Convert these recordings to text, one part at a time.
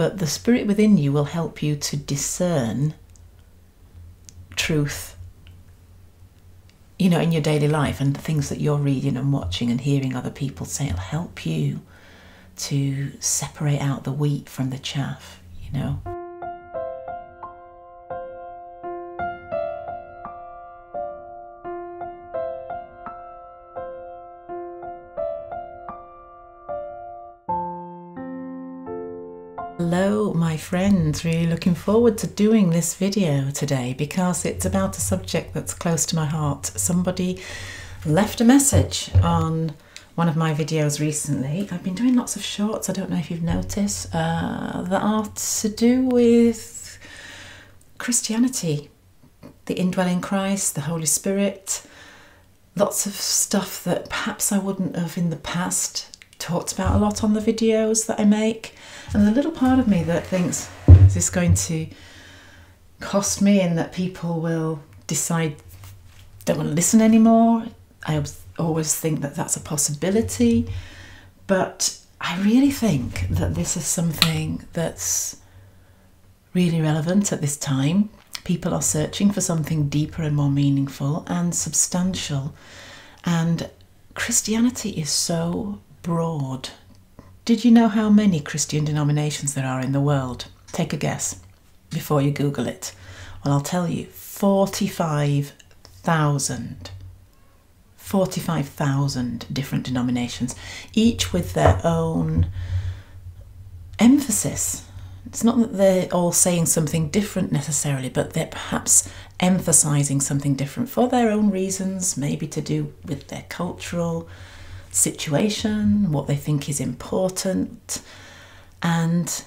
but the Spirit within you will help you to discern truth, you know, in your daily life, and the things that you're reading and watching and hearing other people say. It'll help you to separate out the wheat from the chaff, you know. Hello my friends, really looking forward to doing this video today because it's about a subject that's close to my heart. Somebody left a message on one of my videos recently. I've been doing lots of shorts, I don't know if you've noticed, that are to do with Christianity, the indwelling Christ, the Holy Spirit, lots of stuff that perhaps I wouldn't have in the past talked about a lot on the videos that I make. And the little part of me that thinks, is this going to cost me in that people will decide they don't want to listen anymore? I always think that that's a possibility, but I really think that this is something that's really relevant at this time. People are searching for something deeper and more meaningful and substantial, and Christianity is so broad. Did you know how many Christian denominations there are in the world? Take a guess before you Google it. Well, I'll tell you, 45,000. 45,000 different denominations, each with their own emphasis. It's not that they're all saying something different necessarily, but they're perhaps emphasizing something different for their own reasons, maybe to do with their cultural situation, what they think is important, and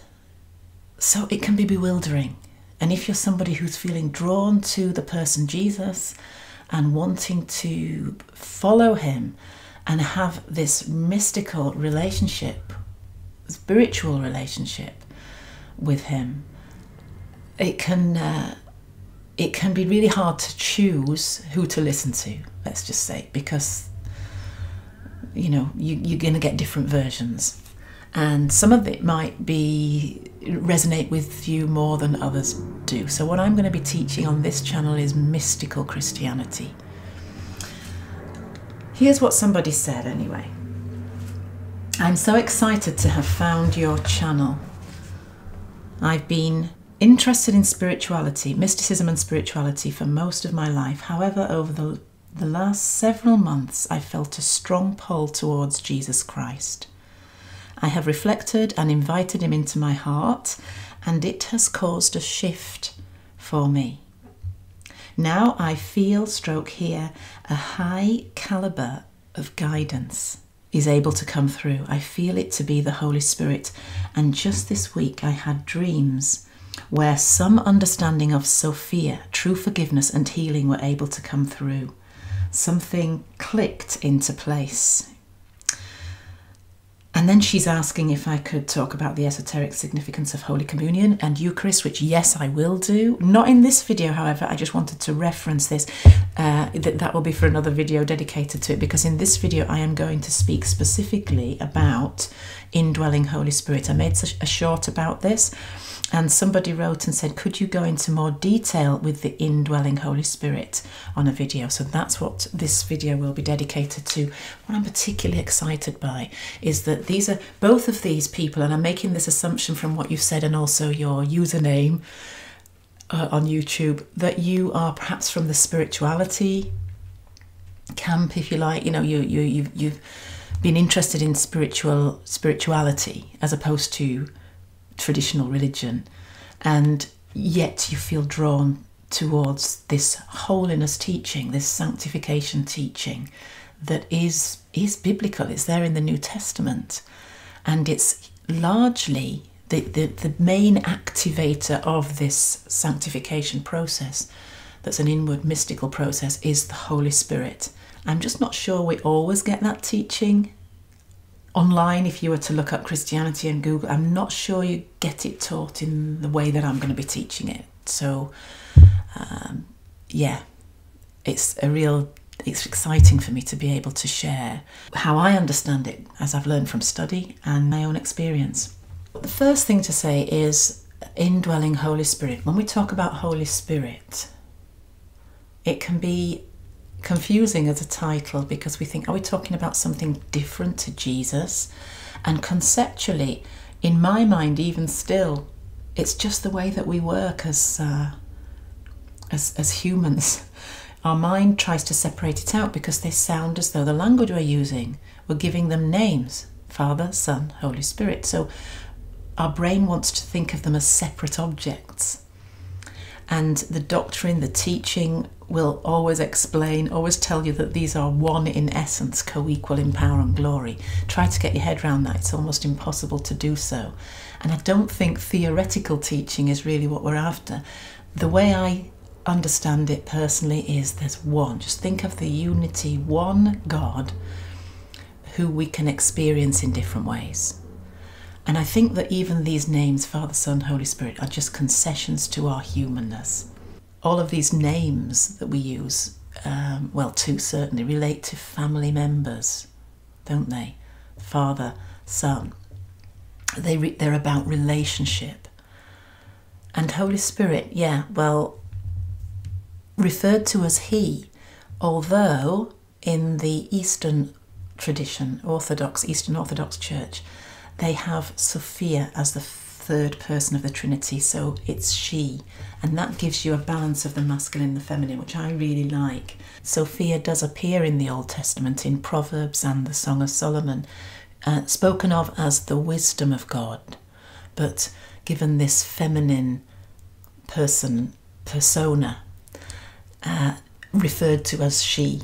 so it can be bewildering. And if you're somebody who's feeling drawn to the person Jesus and wanting to follow him and have this mystical relationship, spiritual relationship with him, it can be really hard to choose who to listen to, let's just say, because you know, you're going to get different versions, and some of it might resonate with you more than others do. So what I'm going to be teaching on this channel is mystical Christianity. Here's what somebody said anyway. I'm so excited to have found your channel. I've been interested in spirituality, mysticism and spirituality for most of my life. However, over the last several months, I felt a strong pull towards Jesus Christ. I have reflected and invited him into my heart, and it has caused a shift for me. Now I feel, hear, a high caliber of guidance is able to come through. I feel it to be the Holy Spirit. And just this week I had dreams where some understanding of Sophia, true forgiveness and healing were able to come through. Something clicked into place. And then she's asking if I could talk about the esoteric significance of Holy Communion and Eucharist, which yes, I will do. Not in this video, however, I just wanted to reference this. That will be for another video dedicated to it, because in this video I am going to speak specifically about indwelling Holy Spirit. I made a short about this, and somebody wrote and said, could you go into more detail with the indwelling Holy Spirit on a video? So that's what this video will be dedicated to. What I'm particularly excited by is that these are both of these people, and I'm making this assumption from what you've said and also your username on YouTube, that you are perhaps from the spirituality camp, if you like. You know, you've been interested in spirituality as opposed to traditional religion, and yet you feel drawn towards this holiness teaching, this sanctification teaching that is biblical. It's there in the New Testament, and it's largely the main activator of this sanctification process, that's an inward mystical process, is the Holy Spirit. I'm just not sure we always get that teaching online. If you were to look up Christianity and Google, I'm not sure you get it taught in the way that I'm going to be teaching it. So yeah, it's exciting for me to be able to share how I understand it as I've learned from study and my own experience. The first thing to say is indwelling Holy Spirit. When we talk about Holy Spirit, it can be confusing as a title because we think, are we talking about something different to Jesus? And conceptually, in my mind, even still, it's just the way that we work as humans. Our mind tries to separate it out because they sound as though the language we're using, we're giving them names, Father, Son, Holy Spirit. So our brain wants to think of them as separate objects. And the doctrine, the teaching will always explain, always tell you that these are one in essence, co-equal in power and glory. Try to get your head around that. It's almost impossible to do so. And I don't think theoretical teaching is really what we're after. The way I understand it personally is there's one. Just think of the unity, one God who we can experience in different ways. And I think that even these names, Father, Son, Holy Spirit, are just concessions to our humanness. All of these names that we use, well, two certainly, relate to family members, don't they? Father, Son. They're about relationship. And Holy Spirit, yeah, well, referred to as He, although in the Eastern tradition, Orthodox, Eastern Orthodox Church, they have Sophia as the third person of the Trinity, so it's she. And that gives you a balance of the masculine and the feminine, which I really like. Sophia does appear in the Old Testament, in Proverbs and the Song of Solomon, spoken of as the wisdom of God, but given this feminine persona, referred to as she.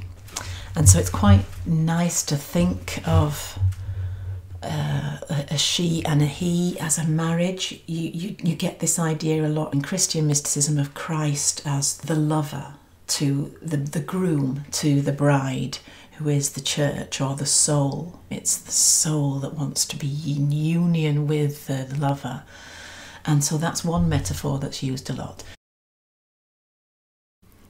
And so it's quite nice to think of a she and a he as a marriage. You get this idea a lot in Christian mysticism of Christ as the lover to the groom, to the bride, who is the church or the soul. It's the soul that wants to be in union with the lover. And so that's one metaphor that's used a lot.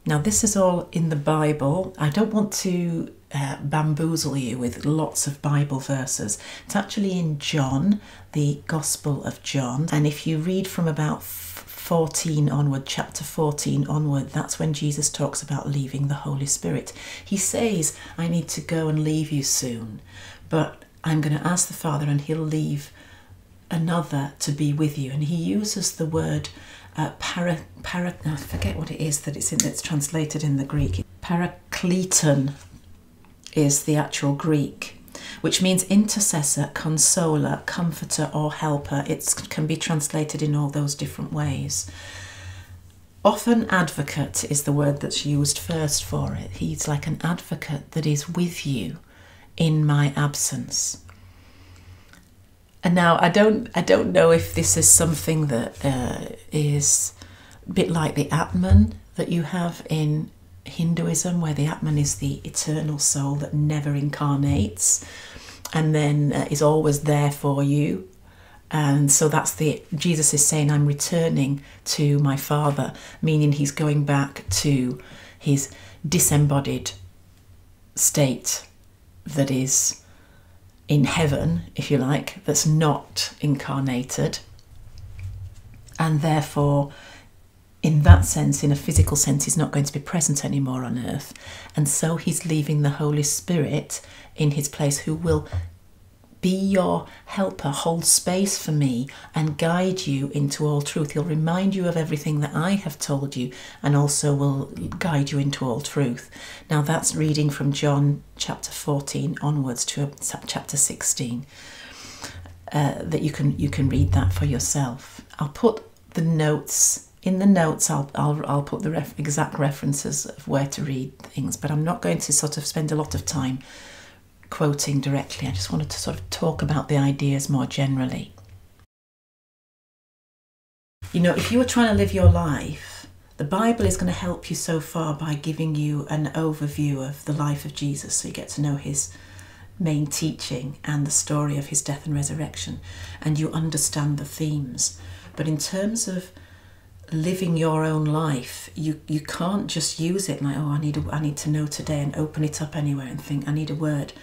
Now, this is all in the Bible. I don't want to bamboozle you with lots of Bible verses. It's actually in John, the Gospel of John. And if you read from about chapter 14 onward, that's when Jesus talks about leaving the Holy Spirit. He says, I need to go and leave you soon, but I'm going to ask the Father and he'll leave another to be with you. And he uses the word I forget what it is that it's in, that's translated in the Greek. Parakleton is the actual Greek, which means intercessor, consoler, comforter or helper. It can be translated in all those different ways. Often advocate is the word that's used first for it. He's like an advocate that is with you in my absence. And now I don't know if this is something that is a bit like the Atman that you have in Hinduism, where the Atman is the eternal soul that never incarnates and then is always there for you. And so that's Jesus is saying, I'm returning to my Father, meaning he's going back to his disembodied state that is in heaven, if you like, that's not incarnated. And therefore, in that sense, in a physical sense, he's not going to be present anymore on earth. And so he's leaving the Holy Spirit in his place, who will be your helper, hold space for me and guide you into all truth. He'll remind you of everything that I have told you and also will guide you into all truth. Now that's reading from John chapter 14 onwards to chapter 16, that you can read that for yourself. I'll put the notes. In the notes, I'll put the exact references of where to read things, but I'm not going to sort of spend a lot of time quoting directly. I just wanted to sort of talk about the ideas more generally. You know, if you were trying to live your life, the Bible is going to help you so far by giving you an overview of the life of Jesus, so you get to know his main teaching and the story of his death and resurrection, and you understand the themes. But in terms of living your own life, you can't just use it like, oh, I need to know today, and open it up anywhere and think, I need a word,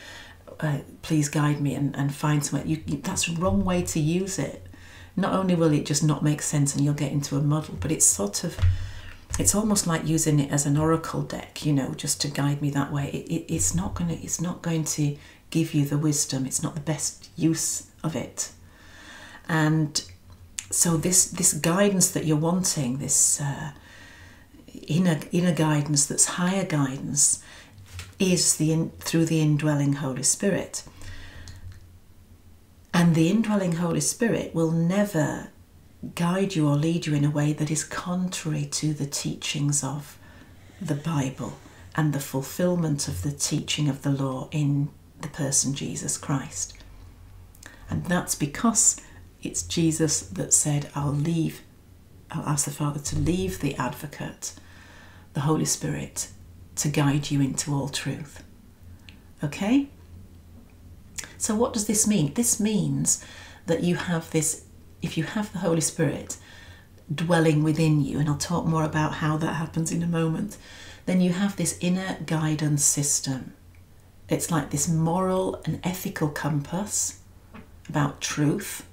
please guide me, and find somewhere. That's the wrong way to use it. not only will it just not make sense and you'll get into a muddle, but it's sort of, it's almost like using it as an oracle deck, you know, just to guide me that way. It's not going to give you the wisdom. It's not the best use of it. And so this guidance that you're wanting, this inner guidance, that's higher guidance, is through the indwelling Holy Spirit. And the indwelling Holy Spirit will never guide you or lead you in a way that is contrary to the teachings of the Bible and the fulfillment of the teaching of the law in the person Jesus Christ. And that's because it's Jesus that said, I'll ask the Father to leave the advocate, the Holy Spirit, to guide you into all truth. Okay? So what does this mean? This means that you have this, if you have the Holy Spirit dwelling within you, and I'll talk more about how that happens in a moment, then you have this inner guidance system. It's like this moral and ethical compass about truth.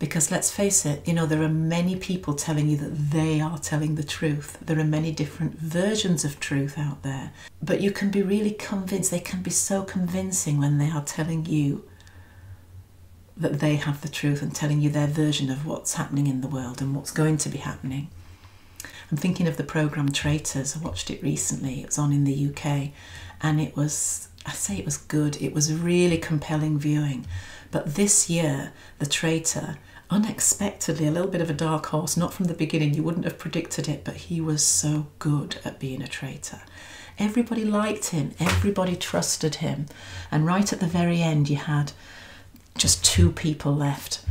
Because let's face it, you know, there are many people telling you that they are telling the truth. There are many different versions of truth out there. But you can be really convinced, they can be so convincing when they are telling you that they have the truth and telling you their version of what's happening in the world and what's going to be happening. I'm thinking of the programme Traitors. I watched it recently. It was on in the UK and it was, I say it was good. It was really compelling viewing. But this year, The Traitor, unexpectedly, a little bit of a dark horse, not from the beginning, you wouldn't have predicted it, but he was so good at being a traitor. Everybody liked him, everybody trusted him. And right at the very end, you had just two people left.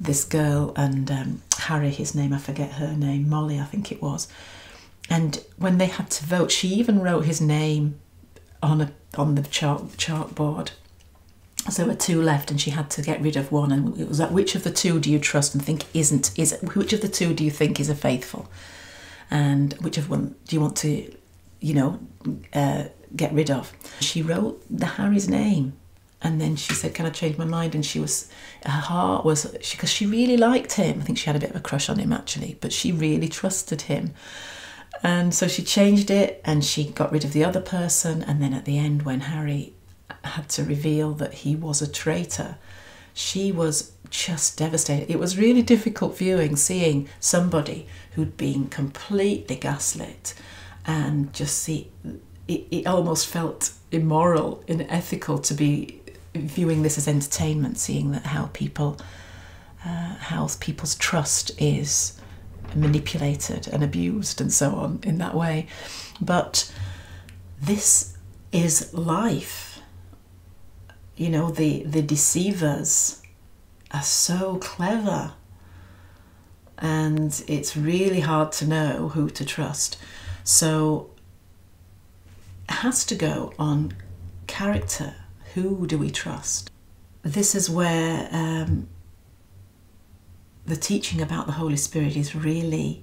This girl and Harry, his name, I forget her name, Molly, I think it was. And when they had to vote, she even wrote his name on the chartboard. So there were two left and she had to get rid of one, and it was like, which of the two do you trust and think which of the two do you think is a faithful, and which of one do you want to, you know, get rid of? She wrote the Harry's name, and then she said, can I change my mind? And she was, her heart was, because she really liked him. I think she had a bit of a crush on him actually, but she really trusted him. And so she changed it and she got rid of the other person. And then at the end, when Harry had to reveal that he was a traitor, she was just devastated. It was really difficult viewing, seeing somebody who'd been completely gaslit, and just see, it almost felt immoral and ethical to be viewing this as entertainment, seeing that how people's trust is manipulated and abused and so on in that way. But this is life. You know, the deceivers are so clever, and it's really hard to know who to trust. So it has to go on character. Who do we trust? This is where the teaching about the Holy Spirit is really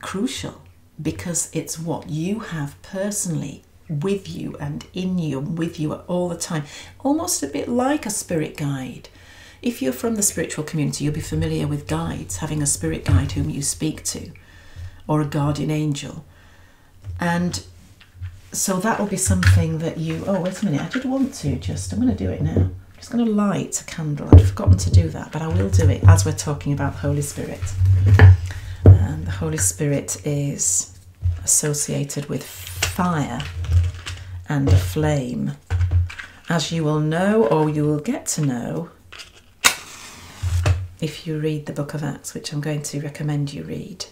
crucial, because it's what you have personally with you and in you and with you all the time, almost a bit like a spirit guide. If you're from the spiritual community, you'll be familiar with guides, having a spirit guide whom you speak to, or a guardian angel. And so that will be something that you, oh wait a minute, I did want to just, I'm going to do it now, I'm just going to light a candle. I'd forgotten to do that, but I will do it as we're talking about the Holy Spirit. And the Holy Spirit is associated with fire and a flame, as you will know, or you will get to know if you read the book of Acts, which I'm going to recommend you read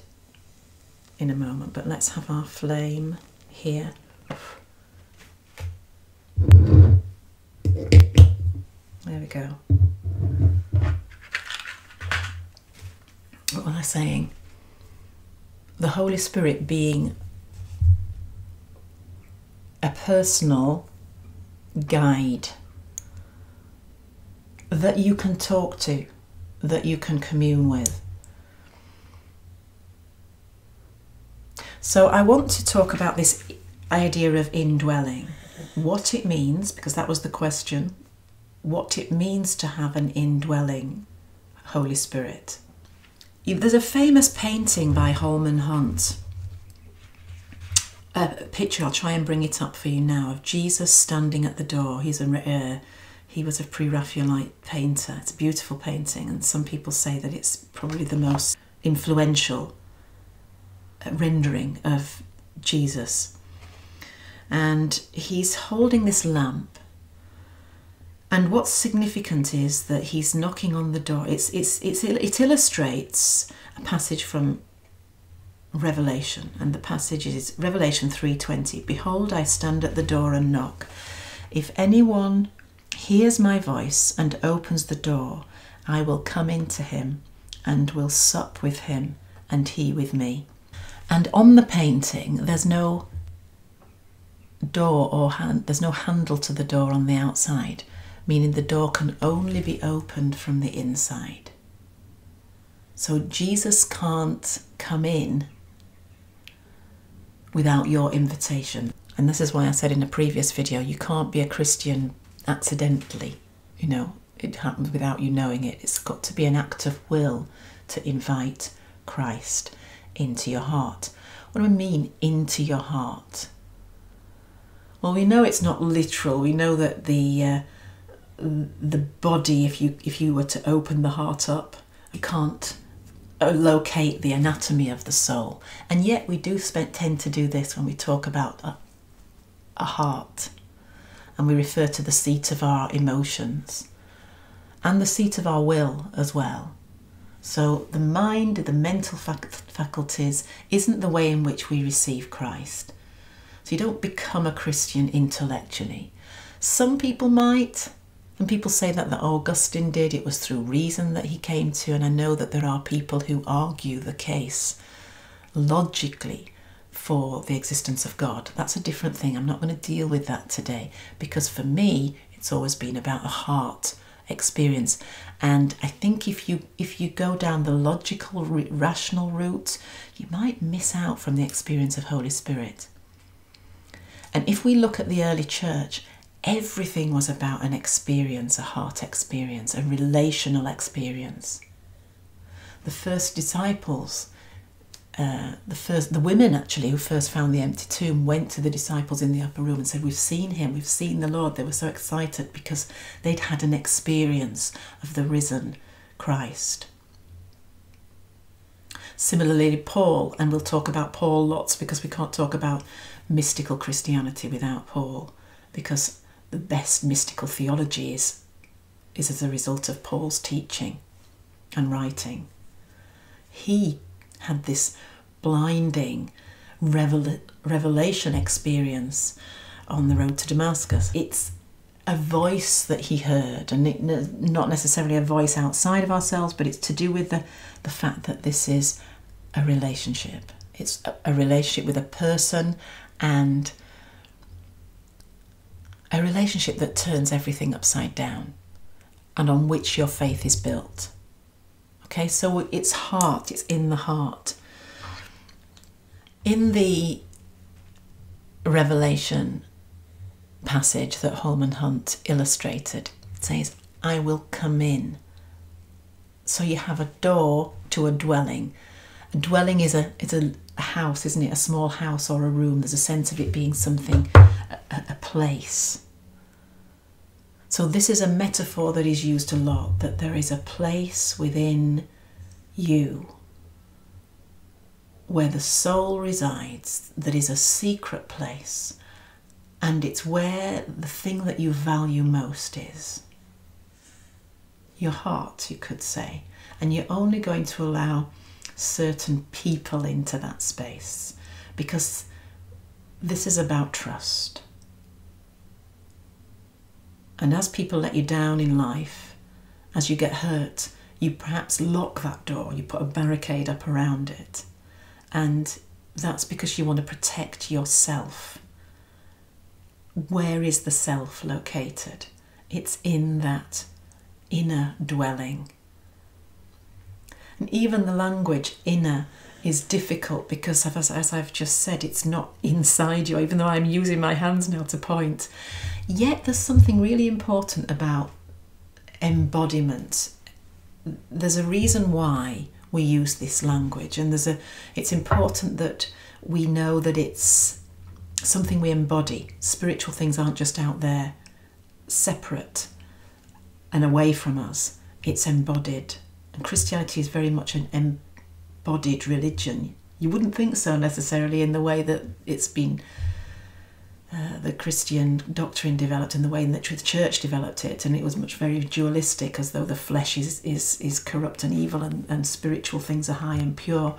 in a moment. But let's have our flame here. There we go. What was I saying? The Holy Spirit being a personal guide that you can talk to, that you can commune with. So I want to talk about this idea of indwelling, what it means, because that was the question. what it means to have an indwelling Holy Spirit. There's a famous painting by Holman Hunt, a picture, I'll try and bring it up for you now, of Jesus standing at the door. He was a Pre-Raphaelite painter. It's a beautiful painting, and some people say that it's probably the most influential rendering of Jesus. And he's holding this lamp, and what's significant is that he's knocking on the door. It illustrates a passage from Revelation, and the passage is Revelation 3:20. Behold, I stand at the door and knock. If anyone hears my voice and opens the door, I will come into him and will sup with him and he with me. And on the painting, there's no door or there's no handle to the door on the outside, meaning the door can only be opened from the inside. So Jesus can't come in without your invitation. And this is why I said in a previous video, you can't be a Christian accidentally, you know, it happens without you knowing it. It's got to be an act of will to invite Christ into your heart. What do I mean, into your heart? Well, we know it's not literal. We know that the body, if you were to open the heart up, you can't locate the anatomy of the soul. And yet we do tend to do this when we talk about a heart, and we refer to the seat of our emotions and the seat of our will as well. So the mind, the mental faculties, isn't the way in which we receive Christ. So you don't become a Christian intellectually. Some people might, and people say that Augustine did. It was through reason that he came to, and I know that there are people who argue the case logically for the existence of God. That's a different thing. I'm not going to deal with that today, because for me, it's always been about a heart experience. And I think if you go down the logical, rational route, you might miss out from the experience of Holy Spirit. And if we look at the early church, everything was about an experience, a heart experience, a relational experience. The first disciples, the women actually who first found the empty tomb went to the disciples in the upper room and said, we've seen him, we've seen the Lord. They were so excited because they'd had an experience of the risen Christ. Similarly, Paul, and we'll talk about Paul lots because we can't talk about mystical Christianity without Paul, because the best mystical theology is as a result of Paul's teaching and writing. He had this blinding revelation experience on the road to Damascus. It's a voice that he heard, and not necessarily a voice outside of ourselves, but it's to do with the fact that this is a relationship. It's a relationship with a person, and a relationship that turns everything upside down and on which your faith is built. Okay, so it's heart, it's in the heart. In the Revelation passage that Holman Hunt illustrated, it says, I will come in. So you have a door to a dwelling. A dwelling is a house, isn't it? A small house or a room. There's a sense of it being something, a place. So this is a metaphor that is used a lot, that there is a place within you where the soul resides, that is a secret place, and it's where the thing that you value most is. Your heart, you could say, and you're only going to allow certain people into that space, because this is about trust. And as people let you down in life, as you get hurt, you perhaps lock that door, you put a barricade up around it. And that's because you want to protect yourself. Where is the self located? It's in that inner dwelling. And even the language inner is difficult because, as I've just said, it's not inside you, even though I'm using my hands now to point. Yet there's something really important about embodiment. There's a reason why we use this language, and it's important that we know that it's something we embody. Spiritual things aren't just out there, separate and away from us. It's embodied. And Christianity is very much an embodied religion. You wouldn't think so necessarily in the way that it's been, the Christian doctrine developed and the way in which the church developed it, and it was very dualistic, as though the flesh is corrupt and evil, and spiritual things are high and pure.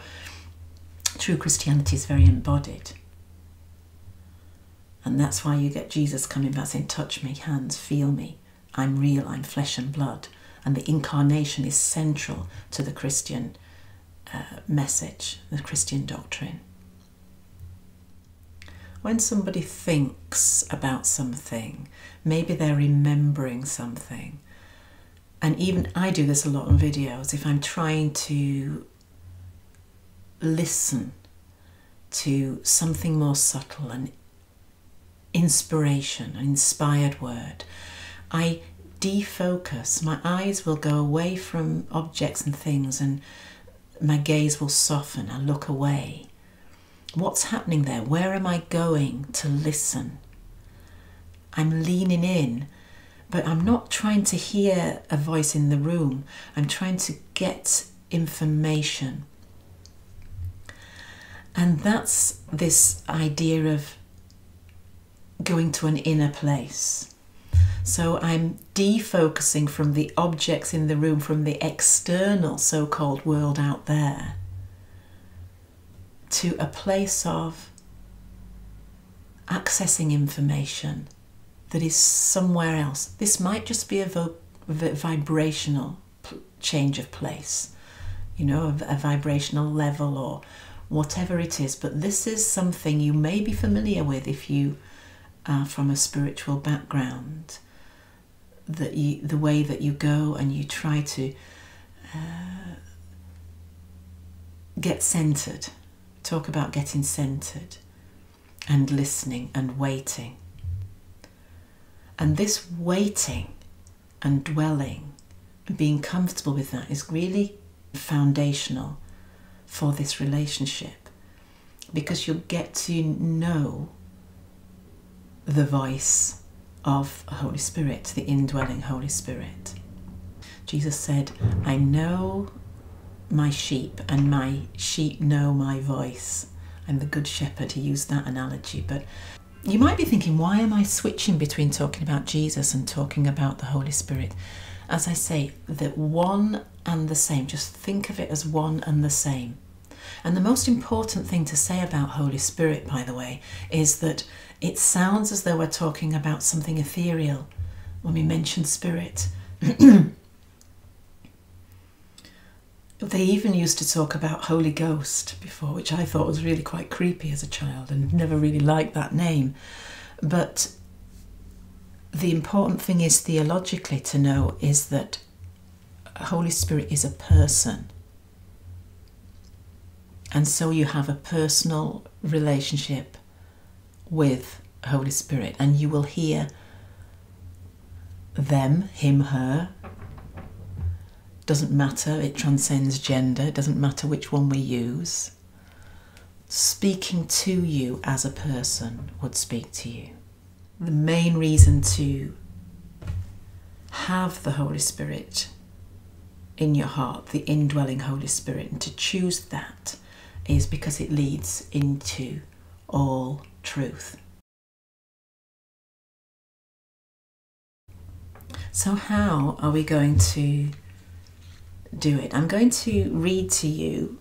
True Christianity is very embodied. And that's why you get Jesus coming back saying, touch me, hands, feel me, I'm real, I'm flesh and blood. And the incarnation is central to the Christian message, the Christian doctrine. When somebody thinks about something, maybe they're remembering something. And even I do this a lot on videos. If I'm trying to listen to something more subtle, an inspiration, an inspired word, I defocus. My eyes will go away from objects and things, and my gaze will soften. I look away. What's happening there? Where am I going to listen? I'm leaning in, but I'm not trying to hear a voice in the room. I'm trying to get information. And that's this idea of going to an inner place. So I'm defocusing from the objects in the room, from the external so-called world out there, to a place of accessing information that is somewhere else. This might just be a vibrational change of place, you know, a vibrational level or whatever it is. But this is something you may be familiar with if you are from a spiritual background, that you, the way that you go and you try to get centered. Talk about getting centered and listening and waiting. And this waiting and dwelling and being comfortable with that is really foundational for this relationship, because you'll get to know the voice of the Holy Spirit, the indwelling Holy Spirit. Jesus said, I know my sheep and my sheep know my voice. I'm the good shepherd. He used that analogy. But you might be thinking, why am I switching between talking about Jesus and talking about the Holy Spirit? As I say, they're one and the same. Just think of it as one and the same. And the most important thing to say about Holy Spirit, by the way, is that it sounds as though we're talking about something ethereal when we mention Spirit. They even used to talk about Holy Ghost before, which I thought was really quite creepy as a child and never really liked that name. But the important thing is theologically to know is that Holy Spirit is a person. And so you have a personal relationship with Holy Spirit, and you will hear them, him, her. Doesn't matter, it transcends gender, it doesn't matter which one we use. Speaking to you as a person would speak to you. The main reason to have the Holy Spirit in your heart, the indwelling Holy Spirit, and to choose that is because it leads into all truth. So how are we going to do it? I'm going to read to you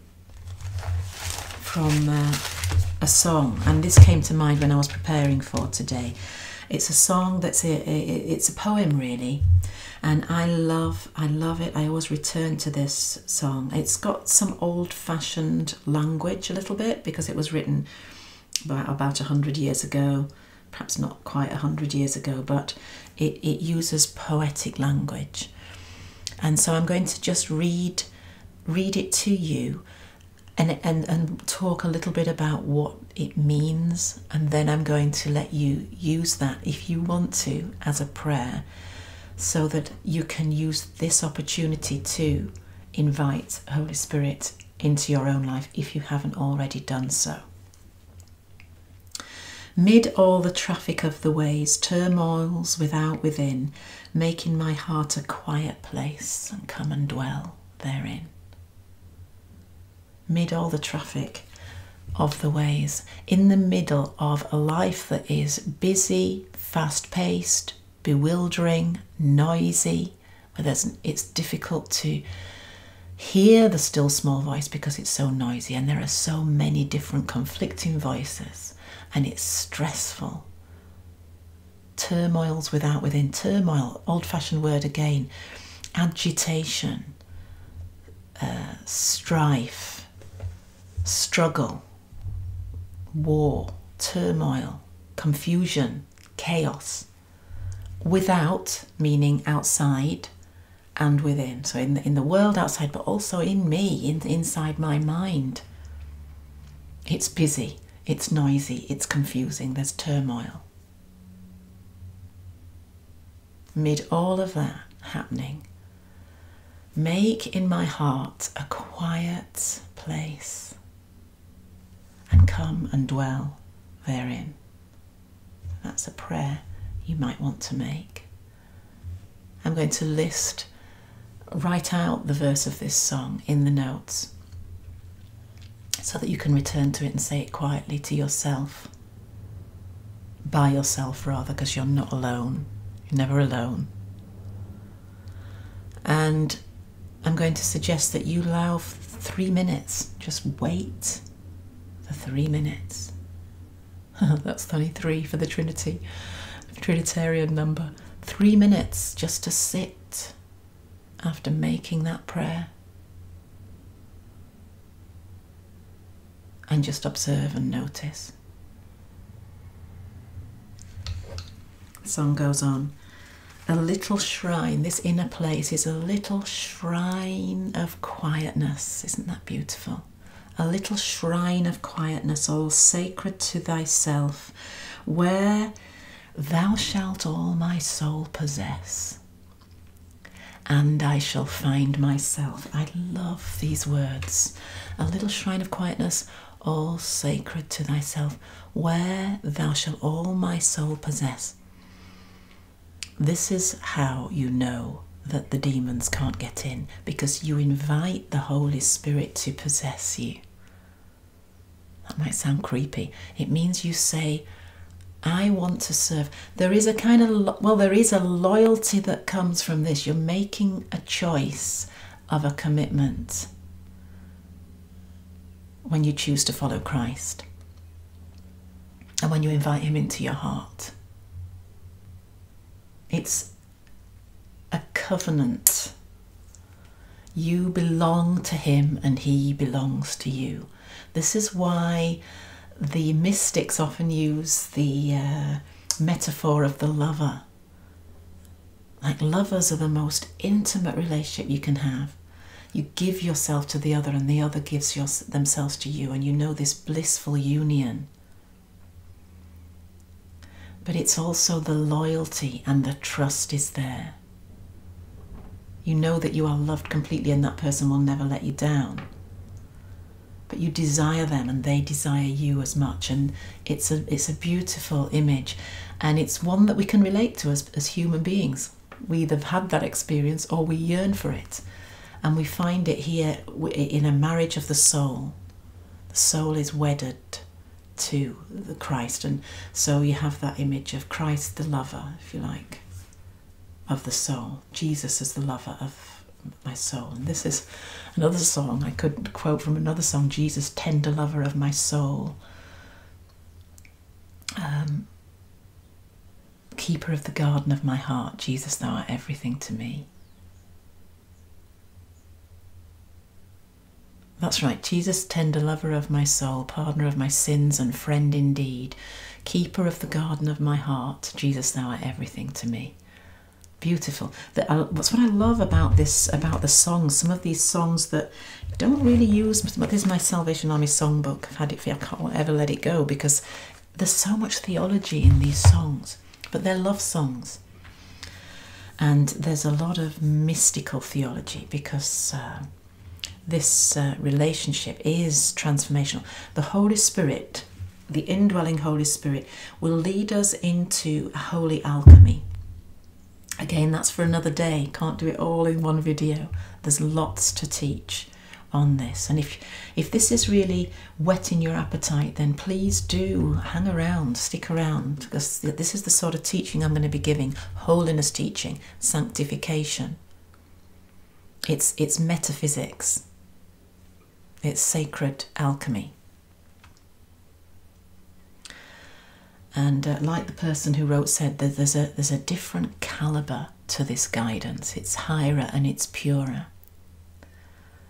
from a song, and this came to mind when I was preparing for today. It's a song that's it's a poem really, and I love it. I always return to this song. It's got some old-fashioned language a little bit, because it was written about 100 years ago, perhaps not quite 100 years ago, but it uses poetic language. And so I'm going to just read it to you and talk a little bit about what it means. And then I'm going to let you use that, if you want to, as a prayer so that you can use this opportunity to invite Holy Spirit into your own life if you haven't already done so. Mid all the traffic of the ways, turmoils without within, making my heart a quiet place and come and dwell therein. Mid all the traffic of the ways, in the middle of a life that is busy, fast-paced, bewildering, noisy, where it's difficult to hear the still small voice because it's so noisy and there are so many different conflicting voices and it's stressful. Turmoils without within, turmoil, old-fashioned word again, agitation, strife, struggle, war, turmoil, confusion, chaos. Without, meaning outside and within. So in the world outside, but also in me, inside my mind. It's busy, it's noisy, it's confusing, there's turmoil. Mid all of that happening, make in my heart a quiet place and come and dwell therein. That's a prayer you might want to make. I'm going to write out the verse of this song in the notes so that you can return to it and say it quietly to yourself, by yourself rather, because you're not alone, you're never alone. And I'm going to suggest that you allow 3 minutes, just wait for 3 minutes. That's 23 for the Trinity. Trinitarian number, 3 minutes just to sit after making that prayer and just observe and notice. The song goes on. A little shrine, this inner place is a little shrine of quietness. Isn't that beautiful? A little shrine of quietness, all sacred to thyself, where thou shalt all my soul possess, and I shall find myself. I love these words. A little shrine of quietness, all sacred to thyself, where thou shalt all my soul possess. This is how you know that the demons can't get in, because you invite the Holy Spirit to possess you. That might sound creepy. It means you say, I want to serve. There is a kind of, well, there is a loyalty that comes from this. You're making a choice of a commitment when you choose to follow Christ and when you invite him into your heart. It's a covenant. You belong to him and he belongs to you. This is why the mystics often use the metaphor of the lover. Like, lovers are the most intimate relationship you can have. You give yourself to the other and the other gives themselves to you, and you know this blissful union. But it's also the loyalty and the trust is there. You know that you are loved completely and that person will never let you down. But you desire them and they desire you as much, and it's a beautiful image, and it's one that we can relate to as human beings. We either have had that experience or we yearn for it, and we find it here in a marriage of the soul. The soul is wedded to the Christ, and so you have that image of Christ the lover, if you like, of the soul. Jesus is the lover of my soul. And this is another song I could quote from another song, Jesus, tender lover of my soul, keeper of the garden of my heart, Jesus, thou art everything to me. That's right, Jesus, tender lover of my soul, pardoner of my sins and friend indeed, keeper of the garden of my heart, Jesus, thou art everything to me. Beautiful. That's what I love about this, about the songs. Some of these songs that don't really use, but this is my Salvation Army songbook. I've had it for, I can't ever let it go, because there's so much theology in these songs, but they're love songs. And there's a lot of mystical theology because this relationship is transformational. The Holy Spirit, the indwelling Holy Spirit, will lead us into holy alchemy. Again, that's for another day. Can't do it all in one video. There's lots to teach on this. And if this is really whetting your appetite, then please do hang around, stick around, because this is the sort of teaching I'm going to be giving, holiness teaching, sanctification. It's metaphysics. It's sacred alchemy. And like the person who wrote said, that there's a different calibre to this guidance. It's higher and it's purer.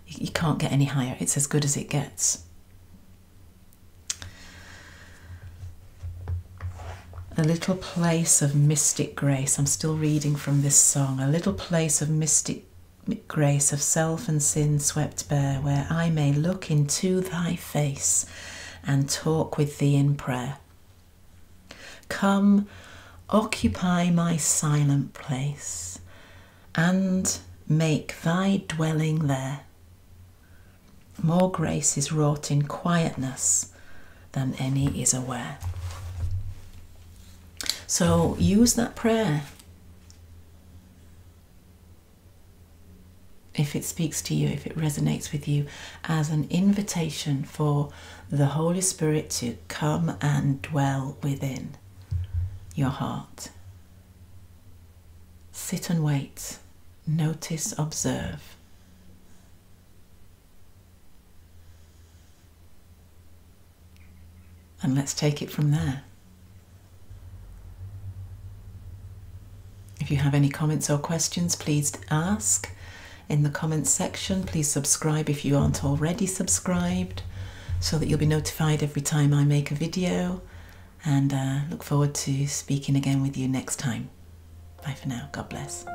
You can't get any higher. It's as good as it gets. A little place of mystic grace. I'm still reading from this song. A little place of mystic grace, of self and sin swept bare, where I may look into thy face and talk with thee in prayer. Come, occupy my silent place, and make thy dwelling there. More grace is wrought in quietness than any is aware. So use that prayer if it speaks to you, if it resonates with you, as an invitation for the Holy Spirit to come and dwell within your heart. Sit and wait. Notice, observe. And let's take it from there. If you have any comments or questions, please ask in the comments section. Please subscribe if you aren't already subscribed, so that you'll be notified every time I make a video. And look forward to speaking again with you next time. Bye for now. God bless.